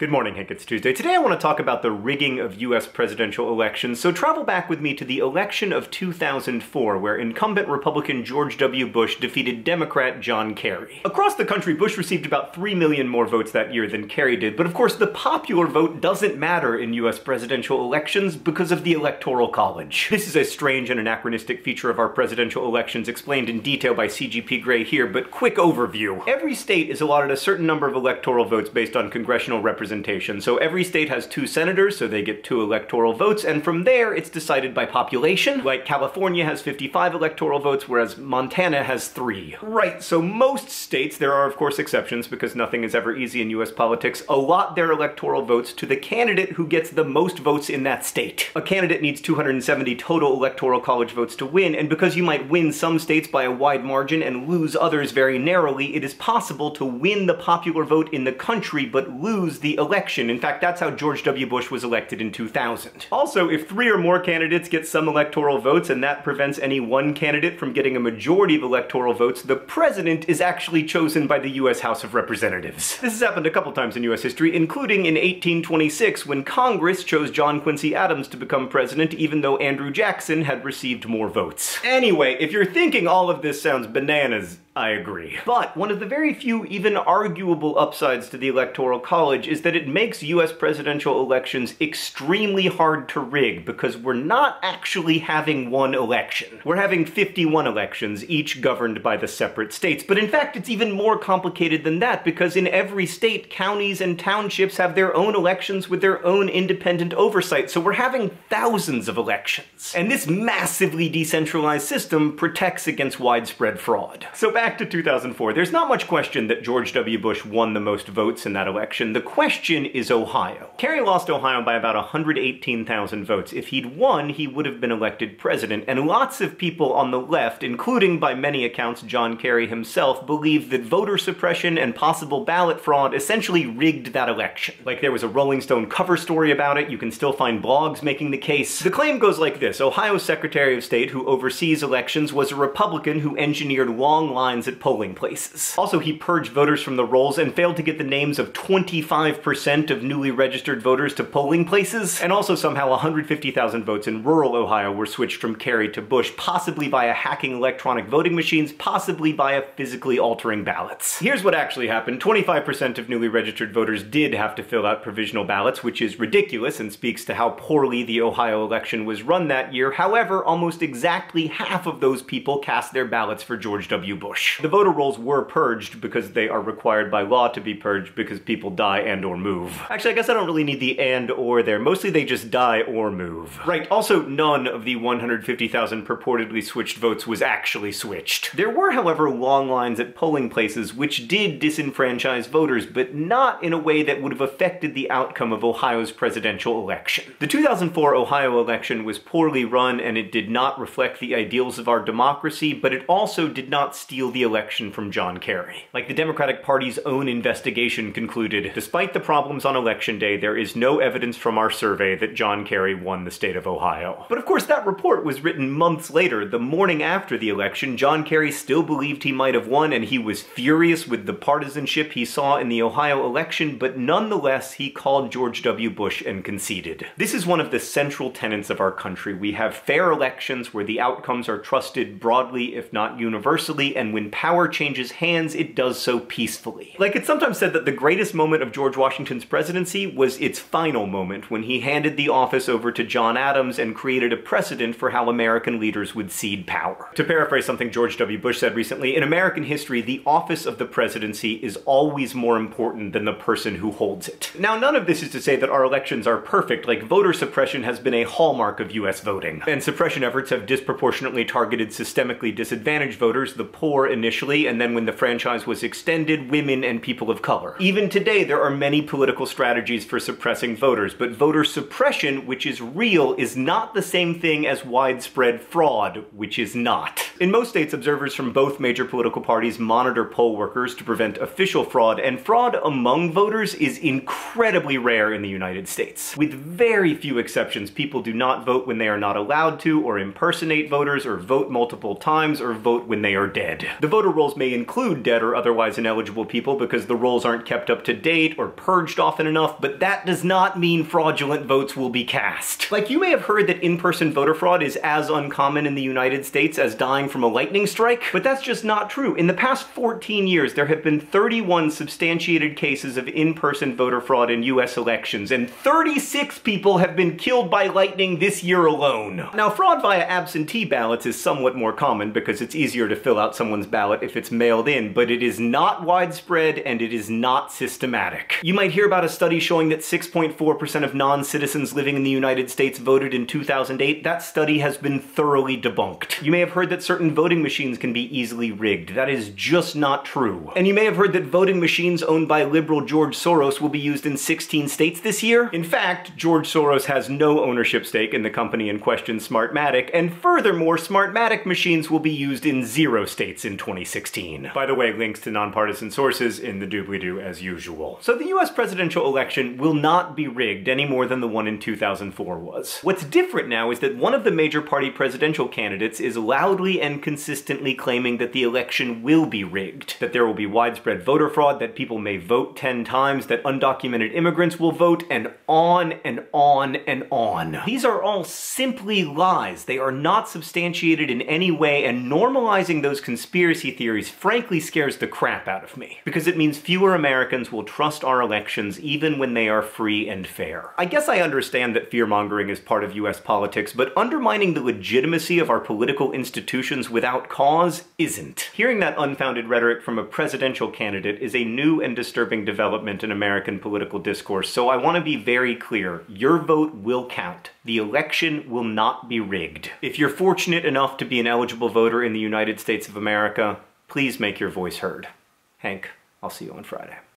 Good morning, Hank. It's Tuesday. Today I want to talk about the rigging of U.S. presidential elections, so travel back with me to the election of 2004, where incumbent Republican George W. Bush defeated Democrat John Kerry. Across the country, Bush received about 3 million more votes that year than Kerry did, but of course the popular vote doesn't matter in U.S. presidential elections because of the Electoral College. This is a strange and anachronistic feature of our presidential elections, explained in detail by CGP Grey here, but quick overview. Every state is allotted a certain number of electoral votes based on congressional representation. So every state has 2 senators, so they get 2 electoral votes, and from there it's decided by population. Like California has 55 electoral votes, whereas Montana has 3. Right, so most states, there are of course exceptions because nothing is ever easy in US politics, allot their electoral votes to the candidate who gets the most votes in that state. A candidate needs 270 total electoral college votes to win, and because you might win some states by a wide margin and lose others very narrowly, it is possible to win the popular vote in the country but lose the election. In fact, that's how George W. Bush was elected in 2000. Also, if 3 or more candidates get some electoral votes and that prevents any one candidate from getting a majority of electoral votes, the president is actually chosen by the U.S. House of Representatives. This has happened a couple times in U.S. history, including in 1826 when Congress chose John Quincy Adams to become president even though Andrew Jackson had received more votes. Anyway, if you're thinking all of this sounds bananas, I agree. But one of the very few, even arguable upsides to the Electoral College is that it makes US presidential elections extremely hard to rig because we're not actually having one election. We're having 51 elections, each governed by the separate states. But in fact, it's even more complicated than that because in every state, counties and townships have their own elections with their own independent oversight. So we're having thousands of elections. And this massively decentralized system protects against widespread fraud. So back to 2004, there's not much question that George W. Bush won the most votes in that election. The question is Ohio. Kerry lost Ohio by about 118,000 votes. If he'd won, he would have been elected president, and lots of people on the left, including by many accounts John Kerry himself, believe that voter suppression and possible ballot fraud essentially rigged that election. Like there was a Rolling Stone cover story about it, you can still find blogs making the case. The claim goes like this: Ohio's Secretary of State, who oversees elections, was a Republican who engineered long lines at polling places. Also, he purged voters from the rolls and failed to get the names of 25% of newly registered voters to polling places. And also somehow 150,000 votes in rural Ohio were switched from Kerry to Bush, possibly via hacking electronic voting machines, possibly via physically altering ballots. Here's what actually happened. 25% of newly registered voters did have to fill out provisional ballots, which is ridiculous and speaks to how poorly the Ohio election was run that year. However, almost exactly half of those people cast their ballots for George W. Bush. The voter rolls were purged because they are required by law to be purged because people die and or move. Actually, I guess I don't really need the and or there. Mostly they just die or move. Right, also none of the 150,000 purportedly switched votes was actually switched. There were, however, long lines at polling places which did disenfranchise voters, but not in a way that would have affected the outcome of Ohio's presidential election. The 2004 Ohio election was poorly run and it did not reflect the ideals of our democracy, but it also did not steal the election from John Kerry. Like the Democratic Party's own investigation concluded, despite the problems on election day, there is no evidence from our survey that John Kerry won the state of Ohio. But of course that report was written months later. The morning after the election, John Kerry still believed he might have won and he was furious with the partisanship he saw in the Ohio election, but nonetheless he called George W. Bush and conceded. This is one of the central tenets of our country. We have fair elections where the outcomes are trusted broadly, if not universally, and when power changes hands, it does so peacefully. Like, it's sometimes said that the greatest moment of George Washington's presidency was its final moment, when he handed the office over to John Adams and created a precedent for how American leaders would cede power. To paraphrase something George W. Bush said recently, in American history, the office of the presidency is always more important than the person who holds it. Now, none of this is to say that our elections are perfect. Like, voter suppression has been a hallmark of U.S. voting, and suppression efforts have disproportionately targeted systemically disadvantaged voters, the poor initially, and then when the franchise was extended, women and people of color. Even today, there are many political strategies for suppressing voters, but voter suppression, which is real, is not the same thing as widespread fraud, which is not. In most states, observers from both major political parties monitor poll workers to prevent official fraud, and fraud among voters is incredibly rare in the United States. With very few exceptions, people do not vote when they are not allowed to, or impersonate voters, or vote multiple times, or vote when they are dead. The voter rolls may include dead or otherwise ineligible people because the rolls aren't kept up to date or purged often enough, but that does not mean fraudulent votes will be cast. Like, you may have heard that in-person voter fraud is as uncommon in the United States as dying from a lightning strike, but that's just not true. In the past 14 years, there have been 31 substantiated cases of in-person voter fraud in US elections, and 36 people have been killed by lightning this year alone. Now, fraud via absentee ballots is somewhat more common because it's easier to fill out someone's ballot if it's mailed in, but it is not widespread and it is not systematic. You might hear about a study showing that 6.4% of non-citizens living in the United States voted in 2008. That study has been thoroughly debunked. You may have heard that certain voting machines can be easily rigged. That is just not true. And you may have heard that voting machines owned by liberal George Soros will be used in 16 states this year. In fact, George Soros has no ownership stake in the company in question, Smartmatic, and furthermore, Smartmatic machines will be used in 0 states in 2016. By the way, links to nonpartisan sources in the doobly-doo as usual. So the US presidential election will not be rigged any more than the one in 2004 was. What's different now is that one of the major party presidential candidates is loudly and consistently claiming that the election will be rigged, that there will be widespread voter fraud, that people may vote 10 times, that undocumented immigrants will vote, and on and on and on. These are all simply lies. They are not substantiated in any way, and normalizing those conspiracy theories frankly scares the crap out of me, because it means fewer Americans will trust our elections even when they are free and fair. I guess I understand that fear-mongering is part of US politics, but undermining the legitimacy of our political institutions without cause isn't. Hearing that unfounded rhetoric from a presidential candidate is a new and disturbing development in American political discourse, so I want to be very clear. Your vote will count. The election will not be rigged. If you're fortunate enough to be an eligible voter in the United States of America, please make your voice heard. Hank, I'll see you on Friday.